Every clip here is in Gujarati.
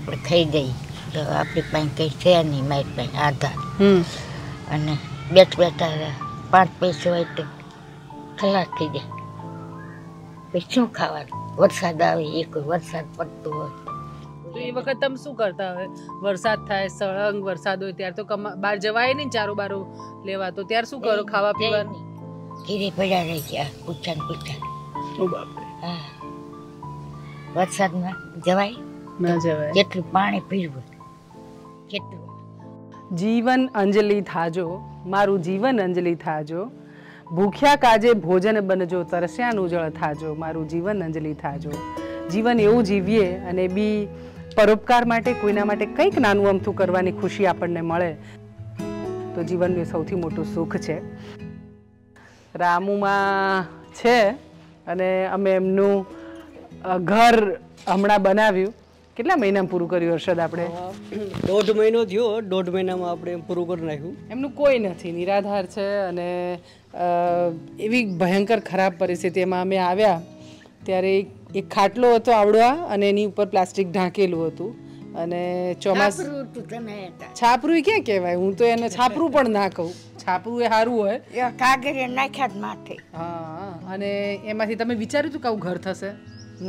આપણે થઈ ગઈ તો આપણી પાસે કંઈ છે નહીં, મારી પાસે આધાર અને બેઠ બેઠા 5 પૈસા હોય તો ખલાસ થઈ જાય. પછી શું ખાવાનું? વરસાદ આવે, એ કોઈ વરસાદ પડતો હોય તો એ વખત તમે શું કરતા? હવે વરસાદ થાય, સળંગ વરસાદ હોય ત્યારે તો બહાર જવાય નહીં, ચારો બારો લેવા, તો ત્યારે શું કરો? ખાવા પીવાનું ઘીરે પડ્યા રહી ગયા, પૂછા ને પૂછા. હા, વરસાદમાં જવાય ના જવાય, કેટલું પાણી પીવું, કેટલું. જીવન અંજલિ થાજો, મારું જીવન અંજલિ થાજો, ભૂખ્યા કાજે ભોજન બનજો, તરસ્યાનું જળ થાજો, મારું જીવન અંજલિ થાજો. જીવન એવું જીવીએ અને બી પરોપકાર માટે, કોઈના માટે કંઈક નાનું અમથું કરવાની ખુશી આપણને મળે તો જીવનનું સૌથી મોટું સુખ છે. રામુમાં છે અને અમે એમનું ઘર હમણાં બનાવ્યું. કેટલા મહિનામાં પૂરું કર્યું હર્ષદ? આપણે 1.5 મહિનો થયો, 1.5 મહિનામાં આપણે પૂરું કરી નાખ્યું. એમનું કોઈ નથી, નિરાધાર છે અને એવી ભયંકર ખરાબ પરિસ્થિતિમાં અમે આવ્યા ત્યારે એક ખાટલો હતો આવડો અને એની ઉપર પ્લાસ્ટિક ઢાંકેલું હતું અને છાપરું ક્યાં કહેવાય, હું તો એને છાપરું પણ ના કહું, છાપરું એ સારું હોય, કાગળ નાખ્યા માથે. હા, અને એમાંથી તમે વિચાર્યું હતું કે આવું ઘર થશે?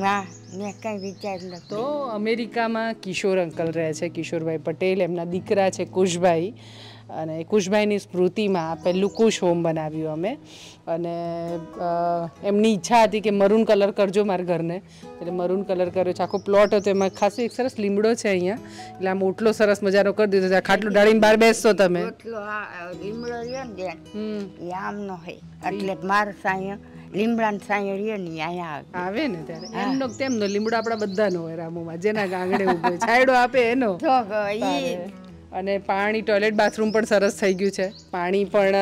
ના, મેં કંઈ વિચાર્યું નહોતું. તો અમેરિકામાં કિશોર અંકલ રહે છે, કિશોરભાઈ પટેલ, એમના દીકરા છે કુશભાઈ, અને કુશભાઈની સ્મૃતિમાં પહેલું કુશ હોમ બનાવ્યું અમે. અને એમની ઈચ્છા હતી કે મરૂન કલર કરજો મારા ઘરને, એટલે મરૂન કલર કર્યો છે. આખો પ્લોટ હતો, એમાં ખાસ એક સરસ લીમડો છે અહીંયા, એટલે આમ ઓટલો સરસ મજાનો કરી દીધો છે. ખાટલું ડાળીને બહાર બેસશો તમે, લીમડો રહ્યો ને એ આમનો હોય, એટલે મારો સાયો લીમડાનો સાયો રહ્યો ને અહીંયા આવે ને ત્યારે એમનો તેમનો લીમડો આપણા બધાનો હોય. રામુમાં જેના આંગણે ઉભો છાંયડો આપે એનો. અને પાણી, ટોયલેટ બાથરૂમ પણ સરસ થઈ ગયું છે, પાણી પણ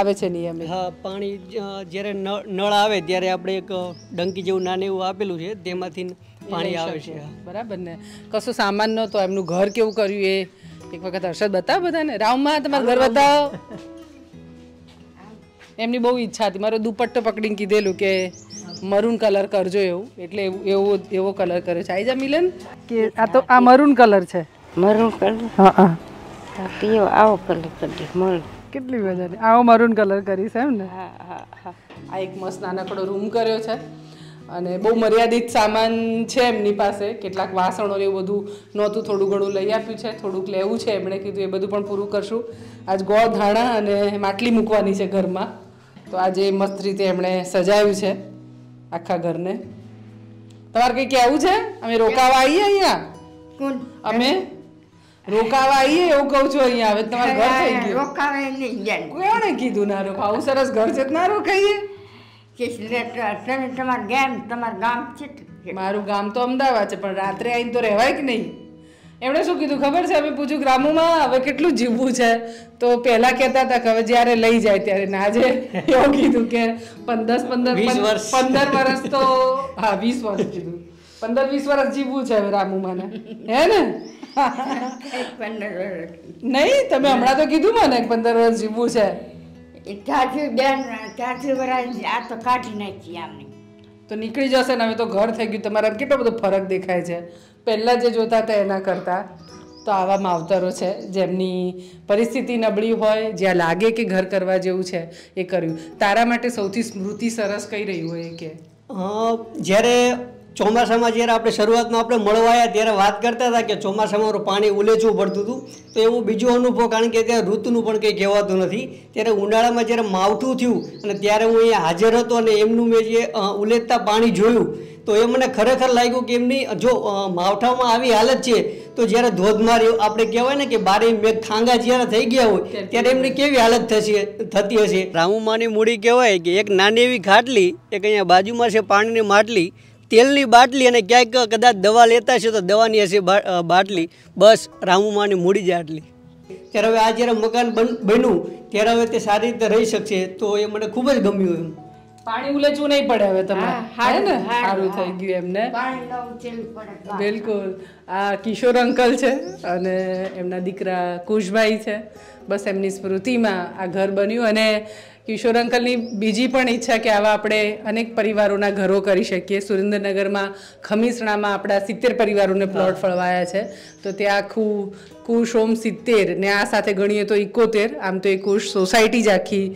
આવે છે નિયમિત. હા, પાણી જ્યારે નળ આવે ત્યારે આપણે એક ડંકી જેવું નાનું એવું આપેલું છે, તેમાંથી પાણી આવે છે. બરાબર ને? કશું સામાન નહોતો. એમનું ઘર કેવું કર્યું એ એક વખત હર્ષદ બતાવો બધાને. રામમાં તમારું ઘર બતાવો. એમની બહુ ઈચ્છા હતી, મારો દુપટ્ટો પકડીને કીધેલું કે મરૂન કલર કરજો એવું, એટલે એવો કલર કર્યો છે. આવી જા મિલન, કે આ તો આ મરૂન કલર છે. Maroon colour? હા હા, પીઓ આવો કલર કરી મળ. કેટલી મજા, આવો મરૂન કલર કરીશ એમ ને? હા હા હા. આ એક મસ્ત નાનકડો રૂમ કર્યો છે અને બહુ મર્યાદિત સામાન છે એમની પાસે, કેટલાક વાસણો ને એવું બધું નહોતું, થોડું ઘણું લઈ આપ્યું છે, થોડુંક લેવું છે એમણે કીધું, એ બધું પણ પૂરું કરશું. આજ ગોળ ધાણા અને માટલી મૂકવાની છે ઘરમાં, તો આજે મસ્ત રીતે એમણે સજાવ્યું છે આખા ઘરને. તમારે કંઈ કહેવું છે? અમે રોકાવા આવીએ અહીંયા, અમે રોકાવા આવીએ એવું કહું છું. અહીંયા હવે તમારું ઘર થઈ ગયું, રોકાવા નહીં. કોણે કીધું ના રોકાવ? આવું સરસ ઘર છે, ના રોકાઈએ? તમારું ગામ છે? મારું ગામ તો અમદાવાદ છે, પણ રાત્રે આવીને તો રહેવાય કે નહીં. એમણે શું કીધું ખબર છે? અમે પૂછ્યું ગ્રામોમાં હવે કેટલું જીવવું છે, તો પહેલાં કહેતા હતા કે હવે જ્યારે લઈ જાય ત્યારે ના જાય, એવું કીધું કે 15 વર્ષ તો, હા 20 વર્ષ કીધું, 15-20 વર્ષ જીવવું છે હવે રામુમાને, હે ને? નહીં, તમે હમણાં તો કીધું મને 15 વર્ષ જીવવું છે. તો નીકળી જશે ને, હવે તો ઘર થઈ ગયું. તમારા કેટલો બધો ફરક દેખાય છે, પહેલાં જે જોતા હતા એના કરતાં. તો આવા માવતરો છે જેમની પરિસ્થિતિ નબળી હોય, જ્યાં લાગે કે ઘર કરવા જેવું છે એ કર્યું. તારા માટે સૌથી સ્મૃતિ સરસ કઈ રહી હોય? કે જ્યારે ચોમાસામાં જ્યારે આપણે શરૂઆતમાં આપણે મળવાયા ત્યારે વાત કરતા હતા કે ચોમાસામાં પાણી ઉલેચવું પડતું હતું, તો એવું બીજો અનુભવ, કારણ કે ત્યાં ઋતુનું પણ કંઈ કહેવાતું નથી. ત્યારે ઉનાળામાં જ્યારે માવઠું થયું અને ત્યારે હું અહીંયા હાજર હતો અને એમનું મેં જે ઉલેચતા પાણી જોયું, તો એ મને ખરેખર લાગ્યું કે એમની જો માવઠામાં આવી હાલત છે, તો જ્યારે ધોધમાર આપણે કહેવાય ને કે બારે મેઘ ખાંગા જ્યારે થઈ ગયા હોય ત્યારે એમની કેવી હાલત થતી હશે. રામુમાની મૂડી કહેવાય કે એક નાની એવી ખાટલી, એક અહીંયા બાજુમાં છે પાણીની માટલી, તેલની બાટલી અને ક્યાંક કદાચ દવા લેતા હશે તો દવાની હશે બાટલી, બસ રામુમાની મૂડી જાટલી. ત્યારે હવે આ જ્યારે મકાન બન્યું ત્યારે હવે તે સારી રીતે રહી શકશે, તો એ મને ખૂબ જ ગમ્યું. એમ પાણી ઉલેચવું નહીં પડે હવે તમે, હા ને? સારું થઈ ગયું એમને. બિલકુલ. આ કિશોર અંકલ છે અને એમના દીકરા કુશભાઈ છે. બસ એમની સ્મૃતિમાં આ ઘર બન્યું. અને કિશોર અંકલની બીજી પણ ઈચ્છા કે આવા આપણે અનેક પરિવારોના ઘરો કરી શકીએ. સુરેન્દ્રનગરમાં ખમીસણામાં આપણા 70 પરિવારોને પ્લોટ ફળવાયા છે, તો તે આખું કુશોમ 70 ને આ સાથે ગણીએ તો 71, આમ તો એક કુશ સોસાયટી જ આખી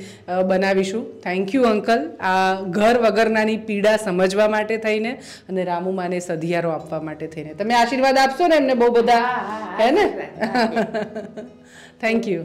બનાવીશું. થેન્ક યુ અંકલ, આ ઘર વગરનાની પીડા સમજવા માટે થઈને અને રામુ માને સધિયારો આપવા માટે થઈને. તમે આશીર્વાદ આપશો ને એમને બહુ બધા, હે ને? Thank you.